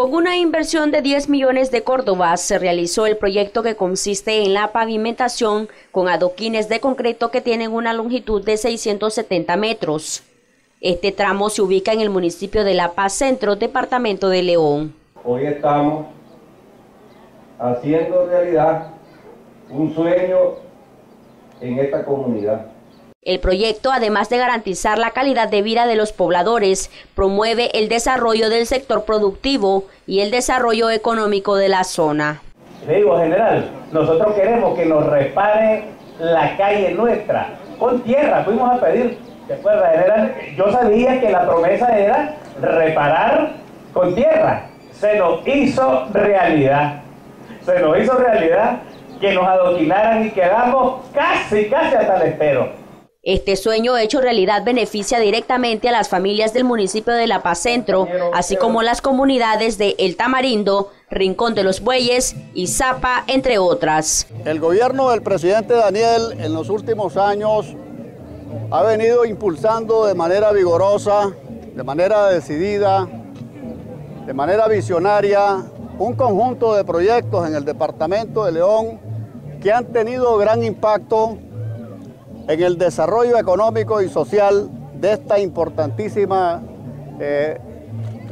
Con una inversión de 10 millones de córdobas se realizó el proyecto que consiste en la pavimentación con adoquines de concreto que tienen una longitud de 670 metros. Este tramo se ubica en el municipio de La Paz Centro, Departamento de León. Hoy estamos haciendo realidad un sueño en esta comunidad. El proyecto, además de garantizar la calidad de vida de los pobladores, promueve el desarrollo del sector productivo y el desarrollo económico de la zona. Le digo, general, nosotros queremos que nos reparen la calle nuestra, con tierra, fuimos a pedir, ¿se acuerda, general? Yo sabía que la promesa era reparar con tierra, se nos hizo realidad, que nos adoquinaran y quedamos casi hasta el estero. Este sueño hecho realidad beneficia directamente a las familias del municipio de La Paz Centro, así como las comunidades de El Tamarindo, Rincón de los Bueyes y Zapa, entre otras. El gobierno del presidente Daniel en los últimos años ha venido impulsando de manera vigorosa, de manera decidida, de manera visionaria, un conjunto de proyectos en el departamento de León que han tenido gran impacto en el desarrollo económico y social de esta importantísima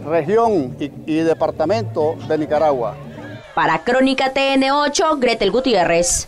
región y departamento de Nicaragua. Para Crónica TN8, Gretel Gutiérrez.